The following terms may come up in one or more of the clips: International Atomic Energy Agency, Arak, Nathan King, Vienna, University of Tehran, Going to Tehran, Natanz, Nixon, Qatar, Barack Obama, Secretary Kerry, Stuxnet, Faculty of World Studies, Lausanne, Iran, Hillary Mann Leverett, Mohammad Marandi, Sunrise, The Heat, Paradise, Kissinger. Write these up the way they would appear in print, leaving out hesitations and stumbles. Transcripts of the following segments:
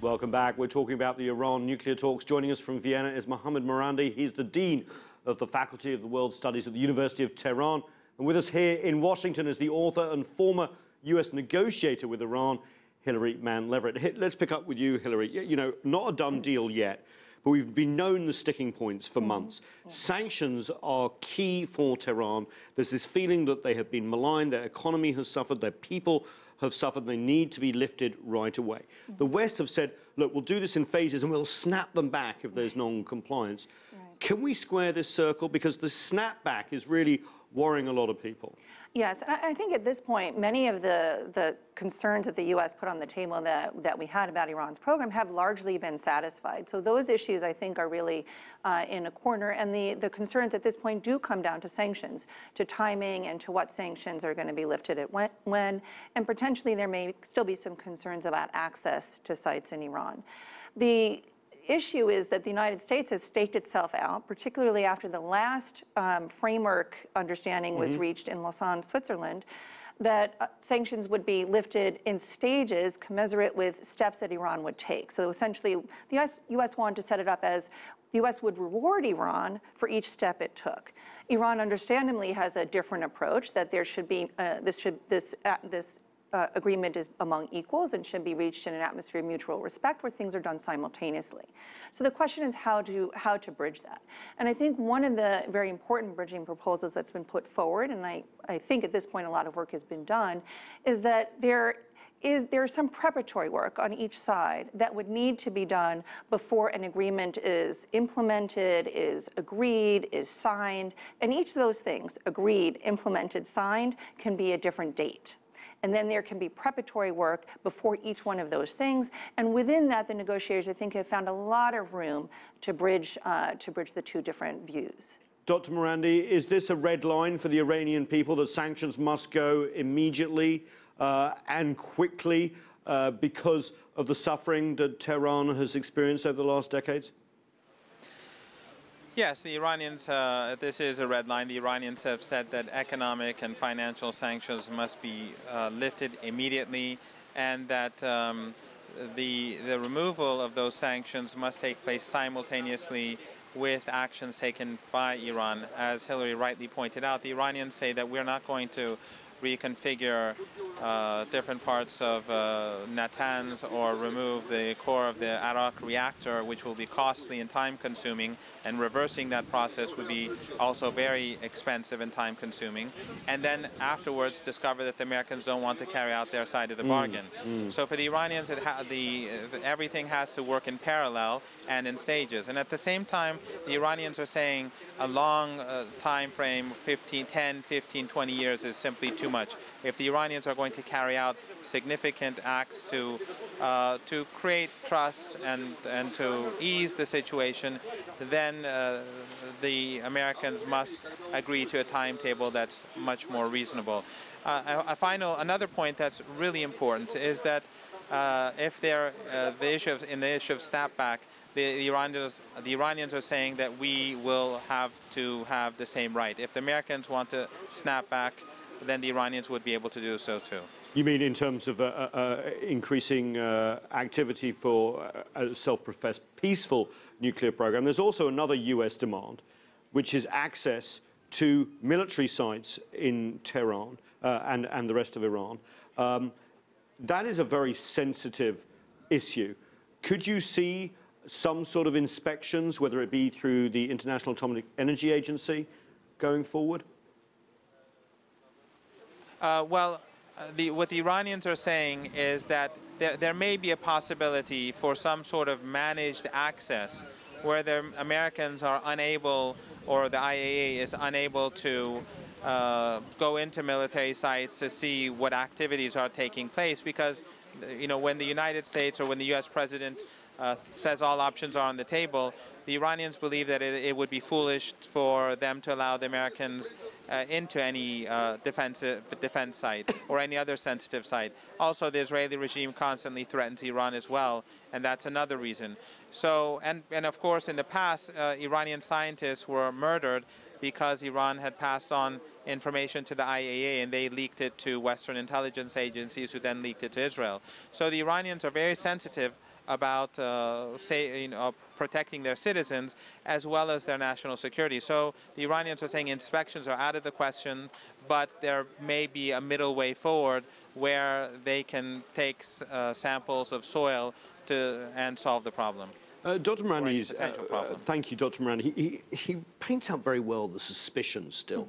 Welcome back. We're talking about the Iran nuclear talks. Joining us from Vienna is Mohammad Marandi. He's the Dean of the Faculty of the World Studies at the University of Tehran. And with us here in Washington is the author and former US negotiator with Iran, Hillary Mann Leverett. Let's pick up with you, Hillary. You know, not a done deal yet, but we've been known the sticking points for months. Sanctions are key for Tehran. There's this feeling that they have been maligned, their economy has suffered, their people have suffered, they need to be lifted right away. The West have said, look, we'll do this in phases and we'll snap them back if there's non-compliance. Can we square this circle? Because the snapback is really worrying a lot of people. Yes, I think at this point, many of the concerns that the U.S. put on the table that we had about Iran's program have largely been satisfied. So those issues, I think, are really in a corner. And the concerns at this point do come down to sanctions, to timing and to what sanctions are going to be lifted at when. And potentially there may still be some concerns about access to sites in Iran. The issue is that the United States has staked itself out, particularly after the last framework understanding was reached in Lausanne, Switzerland, that sanctions would be lifted in stages commensurate with steps that Iran would take. So essentially, the U.S. wanted to set it up as the U.S. would reward Iran for each step it took. Iran, understandably, has a different approach, that there should be this agreement is among equals and should be reached in an atmosphere of mutual respect where things are done simultaneously. So the question is how to bridge that. And I think one of the very important bridging proposals that's been put forward, and I think at this point a lot of work has been done, is that there's some preparatory work on each side that would need to be done before an agreement is implemented, is agreed, is signed. And each of those things, agreed, implemented, signed, can be a different date. And then there can be preparatory work before each one of those things. And within that, the negotiators, I think, have found a lot of room to bridge the two different views. Dr. Marandi, is this a red line for the Iranian people, that sanctions must go immediately and quickly because of the suffering that Tehran has experienced over the last decades? Yes, the Iranians, this is a red line. The Iranians have said that economic and financial sanctions must be lifted immediately, and that the removal of those sanctions must take place simultaneously with actions taken by Iran. As Hillary rightly pointed out, the Iranians say that we're not going to reconfigure different parts of Natanz or remove the core of the Arak reactor, which will be costly and time-consuming, and reversing that process would be also very expensive and time-consuming, and then afterwards discover that the Americans don't want to carry out their side of the bargain. So for the Iranians, everything has to work in parallel and in stages. And at the same time, the Iranians are saying a long time frame, 10, 15, 20 years, is simply too much. If the Iranians are going to carry out significant acts to create trust and to ease the situation, then the Americans must agree to a timetable that's much more reasonable. Another point that's really important is that in the issue of snapback, the Iranians are saying that we will have to have the same right. If the Americans want to snap back, then the Iranians would be able to do so too. You mean in terms of increasing activity for a self-professed peaceful nuclear program? There's also another U.S. demand, which is access to military sites in Tehran and the rest of Iran. That is a very sensitive issue. Could you see some sort of inspections, whether it be through the International Atomic Energy Agency, going forward? What the Iranians are saying is that there may be a possibility for some sort of managed access where the Americans are unable, or the IAEA is unable, to go into military sites to see what activities are taking place, because, you know, when the United States or when the U.S. president says all options are on the table, the Iranians believe that it would be foolish for them to allow the Americans into any defense site or any other sensitive site. Also, the Israeli regime constantly threatens Iran as well, and that's another reason. So, and of course, in the past, Iranian scientists were murdered because Iran had passed on information to the IAEA, and they leaked it to Western intelligence agencies, who then leaked it to Israel. So the Iranians are very sensitive about protecting their citizens as well as their national security. So the Iranians are saying inspections are out of the question, but there may be a middle way forward where they can take samples of soil and solve the problem. Dr. Marandi, thank you, Dr. Marandi. He paints out very well the suspicion still.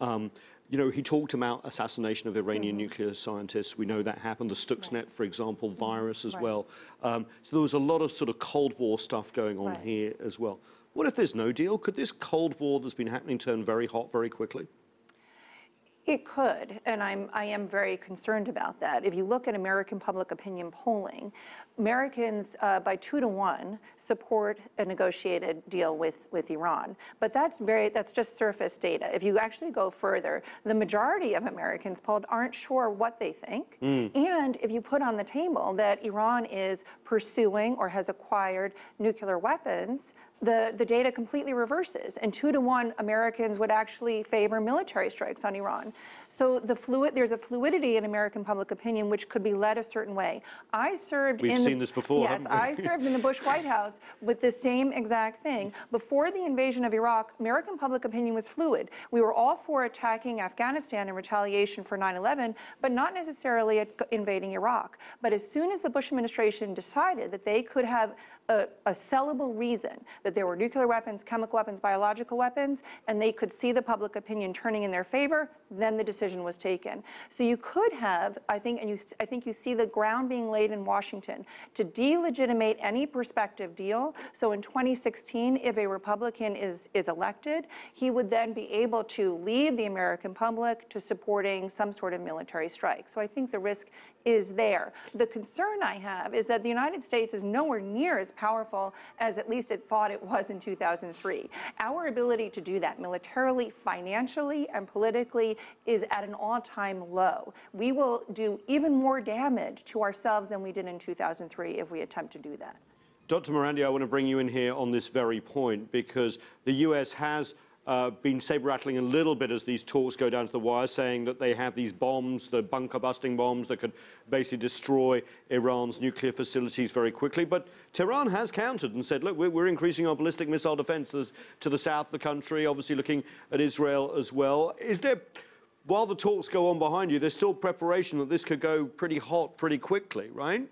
Mm-hmm. You know, he talked about assassination of Iranian nuclear scientists. We know that happened. The Stuxnet, for example, virus as well. So there was a lot of sort of Cold War stuff going on here as well. What if there's no deal? Could this Cold War that's been happening turn very hot very quickly? It could, and I am very concerned about that. If you look at American public opinion polling, Americans by 2 to 1 support a negotiated deal with Iran. But that's just surface data. If you actually go further, the majority of Americans polled aren't sure what they think. And if you put on the table that Iran is pursuing or has acquired nuclear weapons, the data completely reverses, and 2 to 1 Americans would actually favor military strikes on Iran. So there's a fluidity in American public opinion which could be led a certain way. I served in the Bush White House with the same exact thing. Before the invasion of Iraq, American public opinion was fluid. We were all for attacking Afghanistan in retaliation for 9/11, but not necessarily invading Iraq. But as soon as the Bush administration decided that they could have a sellable reason that there were nuclear weapons, chemical weapons, biological weapons, and they could see the public opinion turning in their favor, then the decision was taken. So you could have, I think you see the ground being laid in Washington to delegitimate any prospective deal. So in 2016, if a Republican is elected, he would then be able to lead the American public to supporting some sort of military strike. So I think the risk is there. The concern I have is that the United States is nowhere near as powerful as at least it thought it was in 2003. Our ability to do that militarily, financially, and politically is at an all-time low. We will do even more damage to ourselves than we did in 2003 if we attempt to do that. Dr. Marandi, I want to bring you in here on this very point, because the U.S. has been saber-rattling a little bit as these talks go down to the wire, saying that they have these bombs, the bunker-busting bombs that could basically destroy Iran's nuclear facilities very quickly. But Tehran has countered and said, look, we're increasing our ballistic missile defense to the south of the country, obviously looking at Israel as well. Is there, while the talks go on behind you, there's still preparation that this could go pretty hot pretty quickly, right?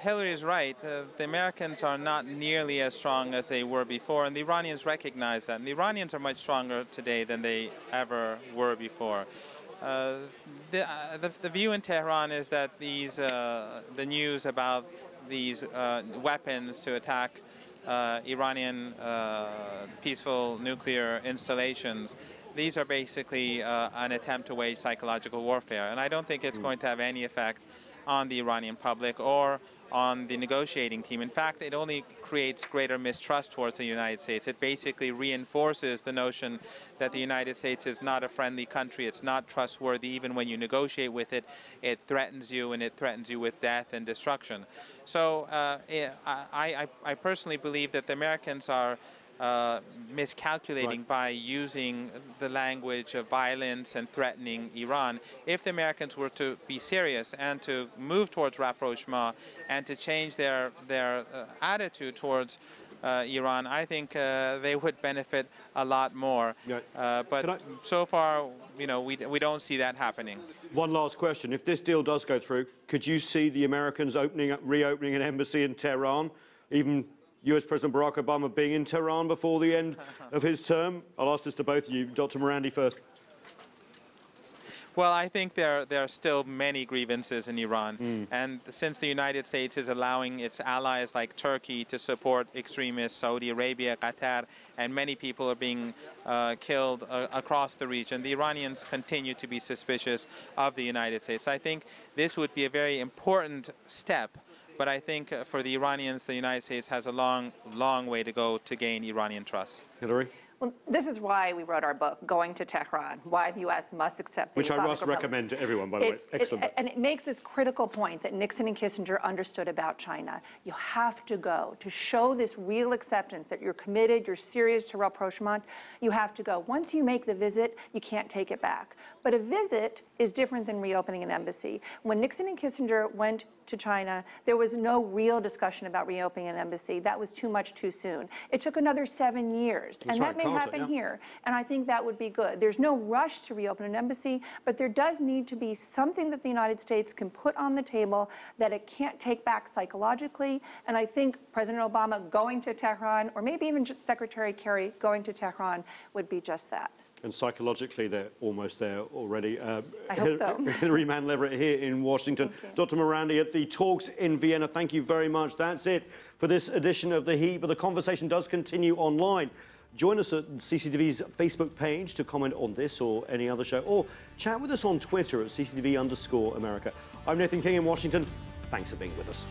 Hillary is right. The Americans are not nearly as strong as they were before, and the Iranians recognize that. And the Iranians are much stronger today than they ever were before. The view in Tehran is that the news about these weapons to attack Iranian peaceful nuclear installations, these are basically an attempt to wage psychological warfare. And I don't think it's going to have any effect on the Iranian public or on the negotiating team. In fact, it only creates greater mistrust towards the United States. It basically reinforces the notion that the United States is not a friendly country. It's not trustworthy. Even when you negotiate with it, it threatens you, and it threatens you with death and destruction. So I personally believe that the Americans are miscalculating by using the language of violence and threatening Iran. If the Americans were to be serious and to move towards rapprochement and to change their attitude towards Iran, I think they would benefit a lot more. But so far, you know, we don't see that happening. One last question. If this deal does go through, could you see the Americans reopening an embassy in Tehran, even US President Barack Obama being in Tehran before the end of his term? I'll ask this to both of you. Dr. Marandi first. Well, I think there are still many grievances in Iran. And since the United States is allowing its allies like Turkey to support extremists, Saudi Arabia, Qatar, and many people are being killed across the region, the Iranians continue to be suspicious of the United States. I think this would be a very important step. But I think for the Iranians, the United States has a long, long way to go to gain Iranian trust. Hillary? Well, this is why we wrote our book, Going to Tehran, why the U.S. must accept the Islamic Republic. Which I must recommend to everyone, by the way. It's excellent. And it makes this critical point that Nixon and Kissinger understood about China. You have to go to show this real acceptance that you're committed, you're serious to rapprochement. You have to go. Once you make the visit, you can't take it back. But a visit is different than reopening an embassy. When Nixon and Kissinger went to China, there was no real discussion about reopening an embassy. That was too much too soon. It took another 7 years. That's and right, that may happen here. And I think that would be good. There's no rush to reopen an embassy, but there does need to be something that the United States can put on the table that it can't take back psychologically. And I think President Obama going to Tehran, or maybe even Secretary Kerry going to Tehran, would be just that. And psychologically, they're almost there already. I hope so. Hillary Mann Leverett here in Washington. Dr. Marandi at the talks in Vienna. Thank you very much. That's it for this edition of The Heat. But the conversation does continue online. Join us at CCTV's Facebook page to comment on this or any other show. Or chat with us on Twitter at CCTV_America. I'm Nathan King in Washington. Thanks for being with us.